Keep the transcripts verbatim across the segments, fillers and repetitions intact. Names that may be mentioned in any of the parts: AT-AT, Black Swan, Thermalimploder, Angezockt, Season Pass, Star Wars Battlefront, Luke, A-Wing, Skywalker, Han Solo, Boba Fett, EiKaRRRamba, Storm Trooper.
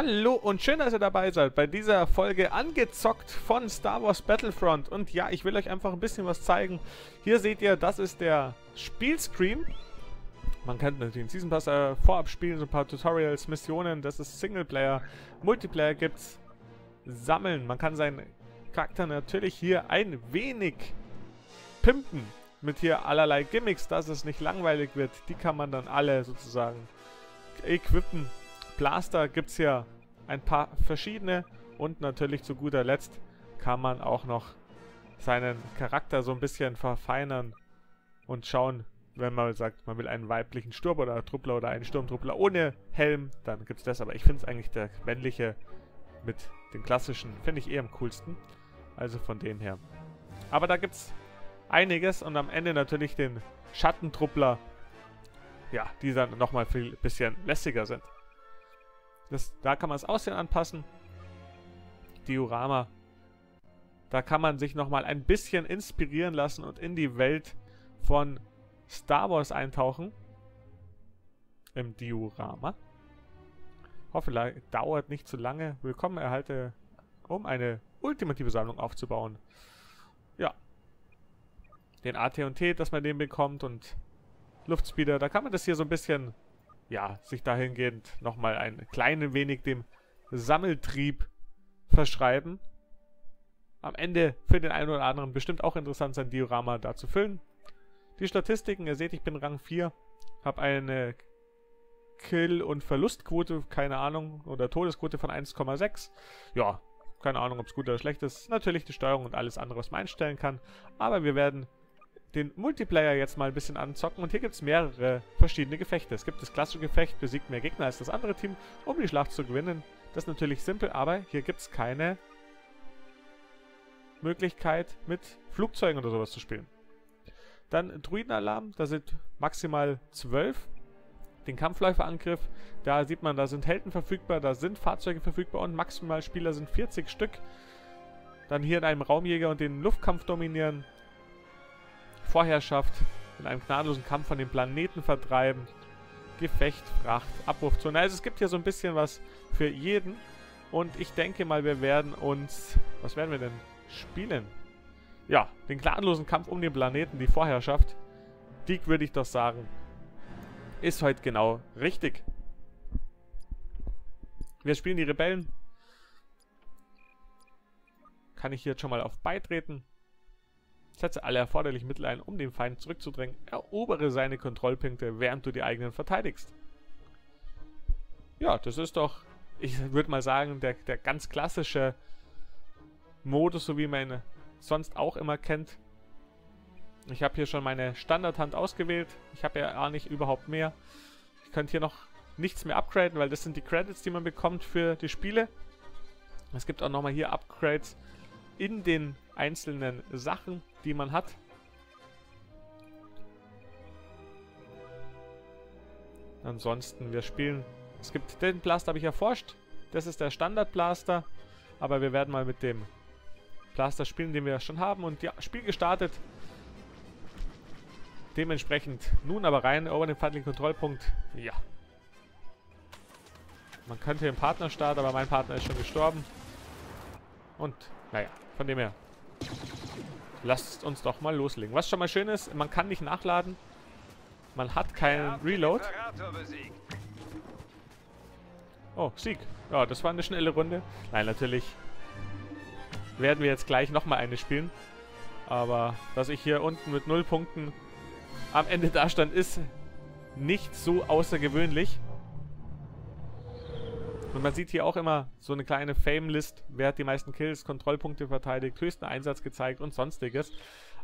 Hallo und schön, dass ihr dabei seid bei dieser Folge angezockt von Star Wars Battlefront. Und ja, ich will euch einfach ein bisschen was zeigen. Hier seht ihr, das ist der Spielscreen. Man kann natürlich den Season Pass äh, vorab spielen, so ein paar Tutorials, Missionen, das ist Singleplayer. Multiplayer gibt's. Sammeln. Man kann seinen Charakter natürlich hier ein wenig pimpen. Mit hier allerlei Gimmicks, dass es nicht langweilig wird. Die kann man dann alle sozusagen equippen. Blaster gibt es hier ein paar verschiedene und natürlich zu guter Letzt kann man auch noch seinen Charakter so ein bisschen verfeinern und schauen, wenn man sagt, man will einen weiblichen Sturm oder Truppler oder einen Sturmtruppler ohne Helm, dann gibt es das. Aber ich finde es eigentlich der männliche mit dem klassischen, finde ich eh am coolsten. Also von dem her. Aber da gibt es einiges und am Ende natürlich den Schattentruppler, ja, die dann nochmal viel bisschen lässiger sind. Das, da kann man das Aussehen anpassen. Diorama. Da kann man sich nochmal ein bisschen inspirieren lassen und in die Welt von Star Wars eintauchen. Im Diorama. Hoffe, dauert nicht zu lange. Willkommen erhalte, um eine ultimative Sammlung aufzubauen. Ja. Den A T und T, dass man den bekommt und Luftspeeder. Da kann man das hier so ein bisschen... ja, sich dahingehend nochmal ein klein wenig dem Sammeltrieb verschreiben. Am Ende für den einen oder anderen bestimmt auch interessant, sein Diorama da zu füllen. Die Statistiken, ihr seht, ich bin Rang vier, habe eine Kill- und Verlustquote, keine Ahnung, oder Todesquote von eins Komma sechs. Ja, keine Ahnung, ob es gut oder schlecht ist. Natürlich die Steuerung und alles andere, was man einstellen kann. Aber wir werden den Multiplayer jetzt mal ein bisschen anzocken und hier gibt es mehrere verschiedene Gefechte. Es gibt das klassische Gefecht, besiegt mehr Gegner als das andere Team, um die Schlacht zu gewinnen. Das ist natürlich simpel, aber hier gibt es keine Möglichkeit mit Flugzeugen oder sowas zu spielen. Dann Druidenalarm, da sind maximal zwölf. Den Kampfläuferangriff, da sieht man, da sind Helden verfügbar, da sind Fahrzeuge verfügbar und maximal Spieler sind vierzig Stück. Dann hier in einem Raumjäger und den Luftkampf dominieren. Vorherrschaft, in einem gnadenlosen Kampf von dem Planeten vertreiben, Gefecht, Fracht, Abwurfzone. Also es gibt hier so ein bisschen was für jeden und ich denke mal, wir werden uns, was werden wir denn spielen? Ja, den gnadenlosen Kampf um den Planeten, die Vorherrschaft, die würde ich doch sagen, ist heute genau richtig. Wir spielen die Rebellen. Kann ich hier jetzt schon mal auf beitreten? Setze alle erforderlichen Mittel ein, um den Feind zurückzudrängen. Erobere seine Kontrollpunkte, während du die eigenen verteidigst. Ja, das ist doch, ich würde mal sagen, der, der ganz klassische Modus, so wie man ihn sonst auch immer kennt. Ich habe hier schon meine Standardhand ausgewählt. Ich habe ja auch nicht überhaupt mehr. Ich könnte hier noch nichts mehr upgraden, weil das sind die Credits, die man bekommt für die Spiele. Es gibt auch nochmal hier Upgrades in den einzelnen Sachen, die man hat. Ansonsten, wir spielen. Es gibt den Blaster, habe ich erforscht. Das ist der Standard-Blaster. Aber wir werden mal mit dem Blaster spielen, den wir schon haben. Und ja, Spiel gestartet. Dementsprechend nun aber rein. Erobern den feindlichen Kontrollpunkt. Ja. Man könnte den Partner starten, aber mein Partner ist schon gestorben. Und naja, von dem her. Lasst uns doch mal loslegen. Was schon mal schön ist, man kann nicht nachladen. Man hat keinen Reload. Oh, Sieg. Ja, das war eine schnelle Runde. Nein, natürlich werden wir jetzt gleich nochmal eine spielen. Aber dass ich hier unten mit null Punkten am Ende dastand, ist nicht so außergewöhnlich. Und man sieht hier auch immer so eine kleine Fame-List, wer hat die meisten Kills, Kontrollpunkte verteidigt, höchsten Einsatz gezeigt und sonstiges.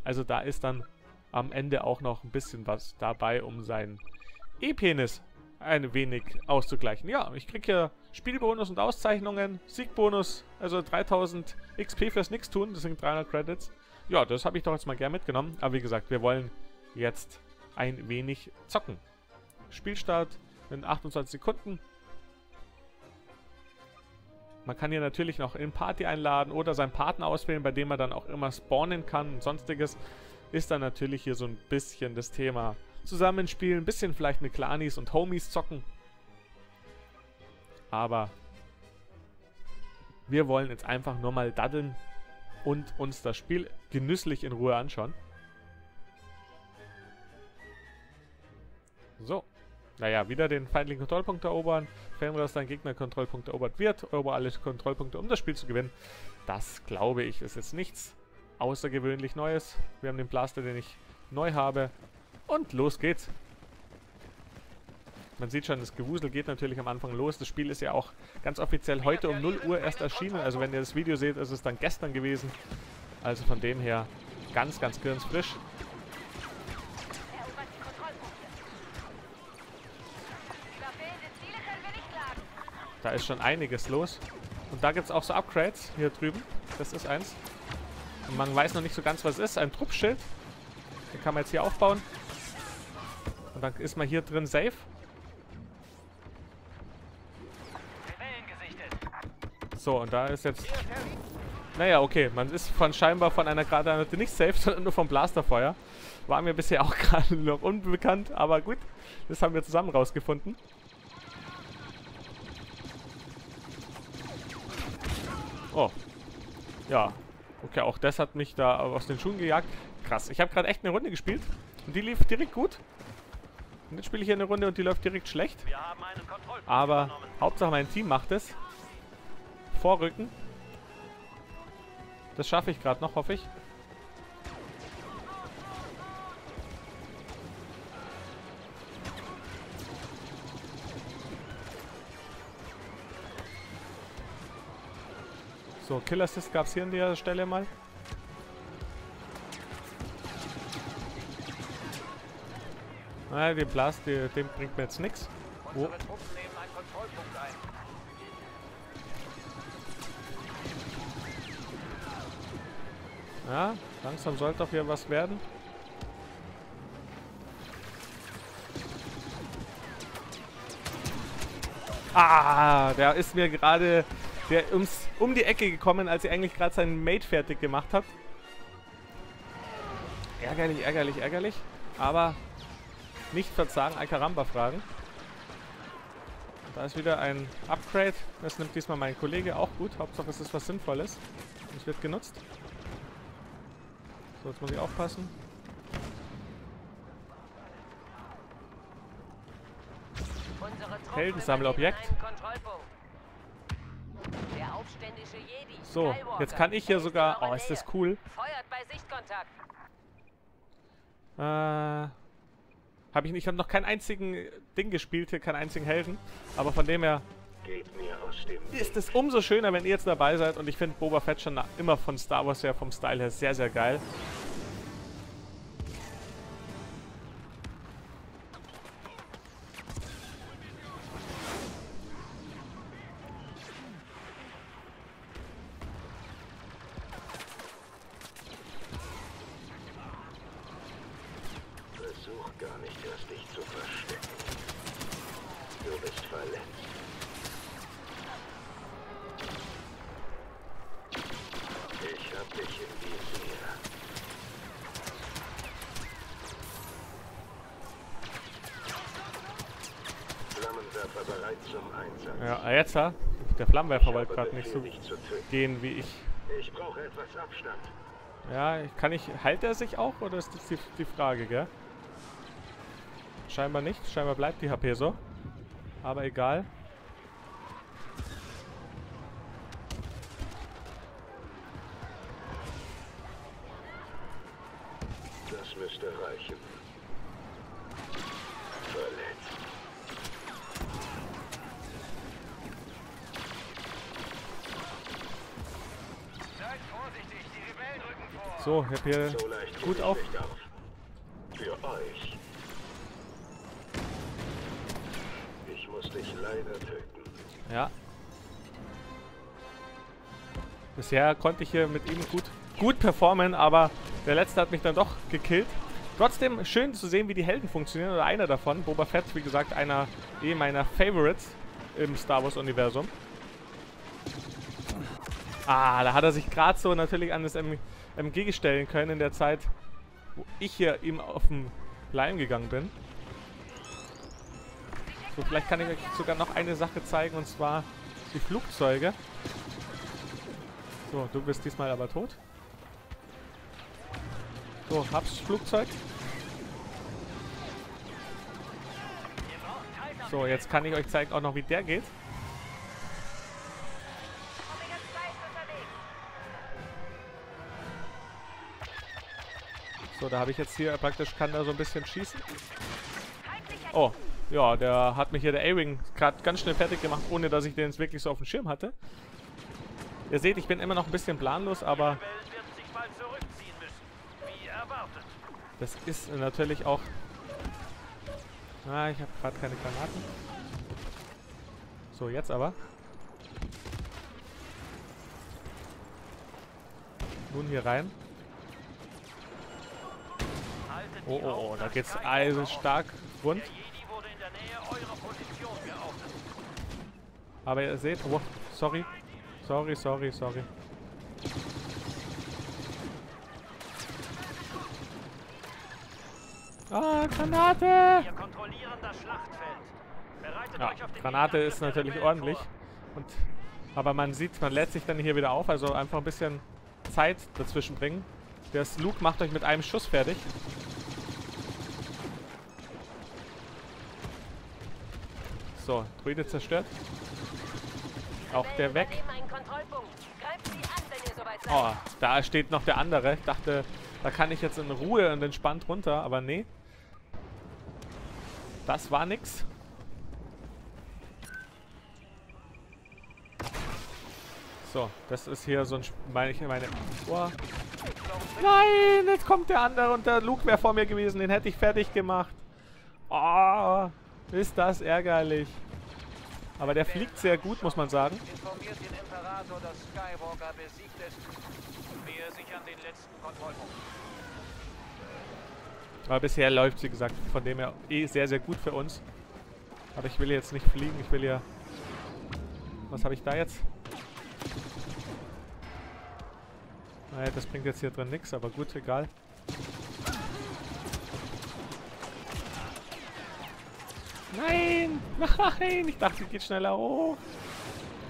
Also da ist dann am Ende auch noch ein bisschen was dabei, um seinen E-Penis ein wenig auszugleichen. Ja, ich kriege hier Spielbonus und Auszeichnungen, Siegbonus, also dreitausend X P fürs Nichtstun, das sind dreihundert Credits. Ja, das habe ich doch jetzt mal gern mitgenommen, aber wie gesagt, wir wollen jetzt ein wenig zocken. Spielstart in achtundzwanzig Sekunden. Man kann hier natürlich noch in Party einladen oder seinen Partner auswählen, bei dem man dann auch immer spawnen kann und sonstiges. Ist dann natürlich hier so ein bisschen das Thema Zusammenspielen, ein bisschen vielleicht mit Clanis und Homies zocken. Aber Wir wollen jetzt einfach nur mal daddeln und uns das Spiel genüsslich in Ruhe anschauen. So. Naja, wieder den feindlichen Kontrollpunkt erobern. Wenn das dein Gegner Kontrollpunkt erobert wird, erober alle Kontrollpunkte, um das Spiel zu gewinnen. Das, glaube ich, ist jetzt nichts außergewöhnlich Neues. Wir haben den Blaster, den ich neu habe. Und los geht's. Man sieht schon, das Gewusel geht natürlich am Anfang los. Das Spiel ist ja auch ganz offiziell heute um null Uhr erst erschienen. Also wenn ihr das Video seht, ist es dann gestern gewesen. Also von dem her ganz, ganz kirnsfrisch. Da ist schon einiges los. Und da gibt es auch so Upgrades hier drüben. Das ist eins. Und man weiß noch nicht so ganz, was es ist. Ein Truppschild. Den kann man jetzt hier aufbauen. Und dann ist man hier drin safe. So, und da ist jetzt... Naja, okay. Man ist von scheinbar von einer Granate nicht safe, sondern nur vom Blasterfeuer. War mir bisher auch gerade noch unbekannt. Aber gut, das haben wir zusammen rausgefunden. Oh, ja, okay, auch das hat mich da aus den Schuhen gejagt. Krass, ich habe gerade echt eine Runde gespielt und die lief direkt gut. Und jetzt spiele ich hier eine Runde und die läuft direkt schlecht. Aber Hauptsache mein Team macht es. Vorrücken. Das schaffe ich gerade noch, hoffe ich. So, Kill Assist gab es hier an der Stelle mal. Naja, den Blast, die, dem bringt mir jetzt nichts. Oh. Ja, langsam sollte doch hier was werden. Ah, der ist mir gerade... Der ums, um die Ecke gekommen, als er eigentlich gerade seinen Mate fertig gemacht hat. Ärgerlich, ärgerlich, ärgerlich. Aber nicht verzagen, EiKaRRRamba fragen. Da ist wieder ein Upgrade. Das nimmt diesmal mein Kollege auch gut. Hauptsache es ist was Sinnvolles. Und es wird genutzt. So, jetzt muss ich aufpassen. Heldensammlerobjekt. So, jetzt kann ich hier sogar... Oh, ist das cool. Äh, hab ich nicht, ich habe noch keinen einzigen Ding gespielt hier, keinen einzigen Helden. Aber von dem her ist es umso schöner, wenn ihr jetzt dabei seid. Und ich finde Boba Fett schon immer von Star Wars her, vom Style her, sehr, sehr geil. Ja, jetzt, ha? Der Flammenwerfer wollte gerade nicht so gehen, wie ich. Ich brauche etwas Abstand. Ja, kann ich... Heilt er sich auch? Oder ist das die, die Frage, gell? Scheinbar nicht. Scheinbar bleibt die H P so. Aber egal. Das müsste reichen. Verletzt. So, ich hab hier gut auf. Für euch. Ich muss dich leider töten. Ja. Bisher konnte ich hier mit ihm gut, gut performen, aber der letzte hat mich dann doch gekillt. Trotzdem schön zu sehen, wie die Helden funktionieren, oder einer davon. Boba Fett, wie gesagt, einer eh meiner Favorites im Star Wars Universum. Ah, da hat er sich gerade so natürlich an das M MG stellen können in der Zeit, wo ich hier ihm auf den Leim gegangen bin. So, vielleicht kann ich euch sogar noch eine Sache zeigen, und zwar die Flugzeuge. So, du bist diesmal aber tot. So, hab's Flugzeug. So, jetzt kann ich euch zeigen auch noch, wie der geht. So, da habe ich jetzt hier praktisch, kann da so ein bisschen schießen. Oh, ja, der hat mich hier, der A-Wing, gerade ganz schnell fertig gemacht, ohne dass ich den jetzt wirklich so auf dem Schirm hatte. Ihr seht, ich bin immer noch ein bisschen planlos, aber das ist natürlich auch... Ah, ich habe gerade keine Granaten. So, jetzt aber. Nun hier rein. Oh, oh, oh, da geht's also stark rund. Aber ihr seht, oh, sorry. Sorry, sorry, sorry. Ah, Granate! Ja, Granate ist natürlich ordentlich. Und, aber man sieht, man lädt sich dann hier wieder auf. Also einfach ein bisschen Zeit dazwischen bringen. Das Luke macht euch mit einem Schuss fertig. So, Druide zerstört. Auch der weg. Oh, da steht noch der andere. Ich dachte, da kann ich jetzt in Ruhe und entspannt runter, aber nee. Das war nix. So, das ist hier so ein... meine ich meine... Oh. Nein, jetzt kommt der andere und der Luke wäre vor mir gewesen. Den hätte ich fertig gemacht. Oh. Ist das ärgerlich. Aber der fliegt sehr gut, muss man sagen. Informiert den Imperator, dass Skywalker besiegt ist. Wir sichern den letzten Kontrollpunkt. Aber bisher läuft, wie gesagt, von dem her eh sehr, sehr gut für uns. Aber ich will jetzt nicht fliegen, ich will ja... Was habe ich da jetzt? Naja, das bringt jetzt hier drin nichts, aber gut, egal. Nein! Nein! Ich dachte, es geht schneller hoch.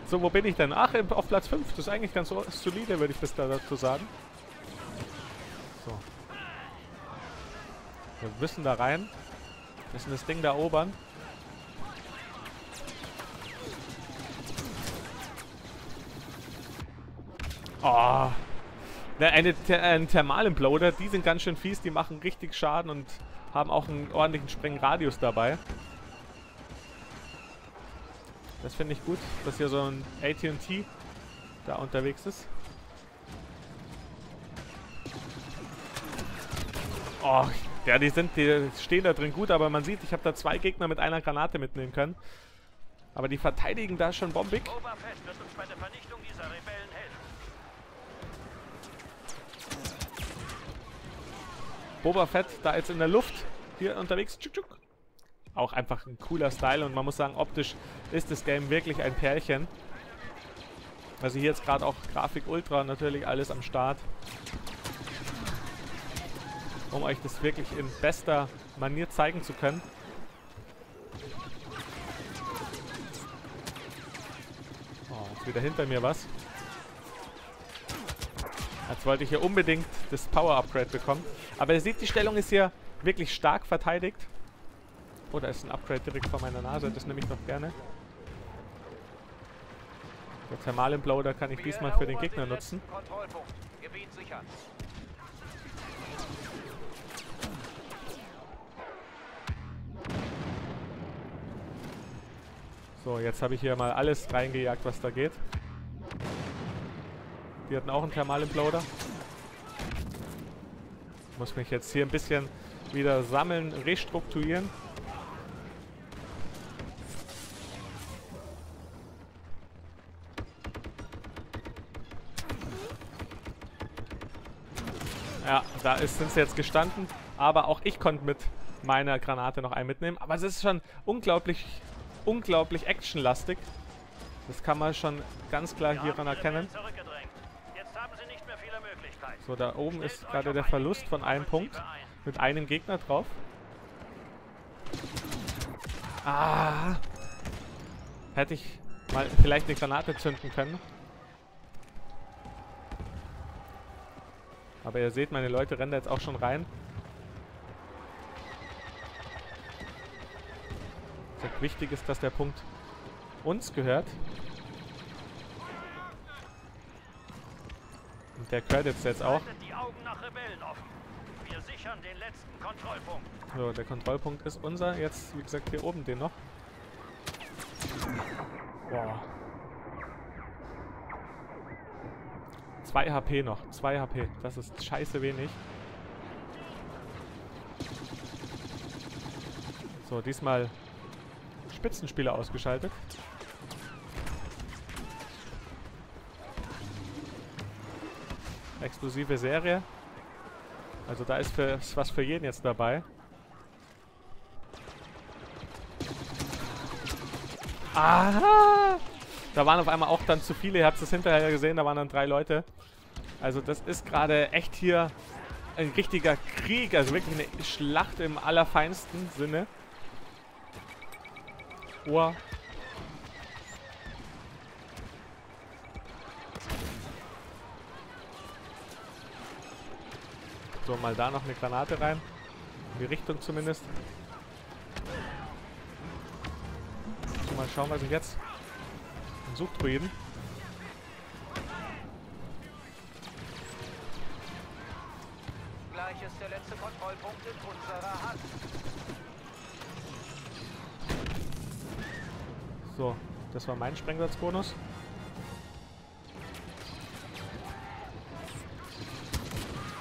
So, wo bin ich denn? Ach, auf Platz fünf. Das ist eigentlich ganz solide, würde ich bis dazu sagen. So. Wir müssen da rein. Wir müssen das Ding da erobern. Oh. Eine, ein Thermalimploder. Die sind ganz schön fies. Die machen richtig Schaden und haben auch einen ordentlichen Sprengradius dabei. Das finde ich gut, dass hier so ein A T A T da unterwegs ist. Oh, ja, die sind, die stehen da drin gut, aber man sieht, ich habe da zwei Gegner mit einer Granate mitnehmen können. Aber die verteidigen da schon bombig. Boba Fett wird uns bei der Vernichtung dieser Rebellen helfen. Boba Fett da jetzt in der Luft, hier unterwegs. Tschuk, tschuk. Auch einfach ein cooler Style und man muss sagen, optisch ist das Game wirklich ein Pärchen. Also hier jetzt gerade auch Grafik Ultra, natürlich alles am Start. Um euch das wirklich in bester Manier zeigen zu können. Oh, jetzt wieder hinter mir was. Jetzt wollte ich hier unbedingt das Power-Upgrade bekommen. Aber ihr seht, die Stellung ist hier wirklich stark verteidigt. Oh, da ist ein Upgrade direkt vor meiner Nase, das nehme ich doch gerne. Der Thermalimploder kann ich diesmal für den Gegner nutzen. So, jetzt habe ich hier mal alles reingejagt, was da geht. Die hatten auch einen Thermalimploder. Ich muss mich jetzt hier ein bisschen wieder sammeln, restrukturieren. Ja, da sind sie jetzt gestanden, aber auch ich konnte mit meiner Granate noch einen mitnehmen. Aber es ist schon unglaublich, unglaublich actionlastig. Das kann man schon ganz klar hieran erkennen. So, da oben ist gerade der Verlust von einem Punkt mit einem Gegner drauf. Ah, hätte ich mal vielleicht eine Granate zünden können. Aber ihr seht, meine Leute rennen da jetzt auch schon rein. Wichtig ist, dass der Punkt uns gehört. Und der gehört jetzt, jetzt auch. So, der Kontrollpunkt ist unser. Jetzt, wie gesagt, hier oben den noch. Boah. zwei H P noch. zwei H P. Das ist scheiße wenig. So, diesmal Spitzenspieler ausgeschaltet. Explosive Serie. Also da ist für, was für jeden jetzt dabei. Aha! Da waren auf einmal auch dann zu viele. Ihr habt es hinterher gesehen, da waren dann drei Leute. Also das ist gerade echt hier ein richtiger Krieg. Also wirklich eine Schlacht im allerfeinsten Sinne. Ohr. So, mal da noch eine Granate rein. In die Richtung zumindest. So, mal schauen, was ich jetzt... Ein Suchdruiden. Gleich ist der letzte Kontrollpunkt in unserer Hand. So, das war mein Sprengsatzbonus.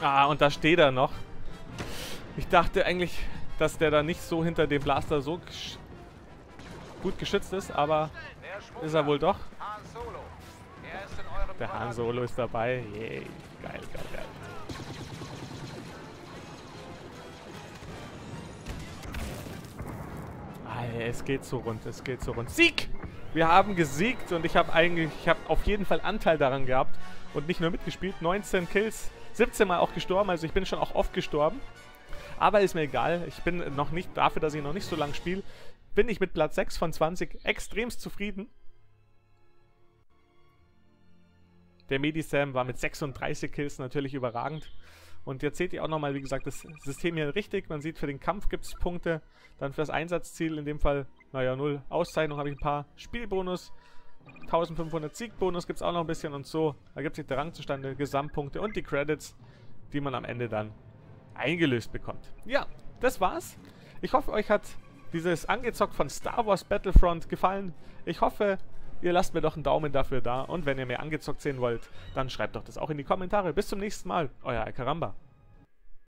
Ah, und da steht er noch. Ich dachte eigentlich, dass der da nicht so hinter dem Blaster so gesch gut geschützt ist, aber ist er wohl doch. Der Han Solo ist dabei. Yay. Yeah. Geil, geil, geil. Es geht so rund, es geht so rund. Sieg! Wir haben gesiegt und ich habe eigentlich, ich habe auf jeden Fall Anteil daran gehabt und nicht nur mitgespielt. neunzehn Kills, siebzehn Mal auch gestorben, also ich bin schon auch oft gestorben. Aber ist mir egal, ich bin noch nicht, dafür, dass ich noch nicht so lange spiele, bin ich mit Platz sechs von zwanzig extremst zufrieden. Der Medi-Sam war mit sechsunddreißig Kills natürlich überragend. Und jetzt seht ihr auch nochmal, wie gesagt, das System hier richtig. Man sieht, für den Kampf gibt es Punkte. Dann für das Einsatzziel, in dem Fall, naja, null Auszeichnung, habe ich ein paar Spielbonus. eintausendfünfhundert Siegbonus gibt es auch noch ein bisschen und so. Da gibt es sich der Rang zustande, Gesamtpunkte und die Credits, die man am Ende dann eingelöst bekommt. Ja, das war's. Ich hoffe, euch hat dieses Angezockt von Star Wars Battlefront gefallen. Ich hoffe... Ihr lasst mir doch einen Daumen dafür da und wenn ihr mehr angezockt sehen wollt, dann schreibt doch das auch in die Kommentare. Bis zum nächsten Mal, euer EiKaRRRamba.